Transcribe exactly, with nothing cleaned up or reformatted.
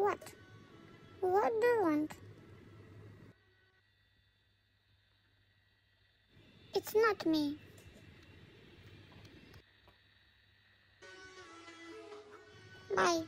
What? What do you want? It's not me. Bye.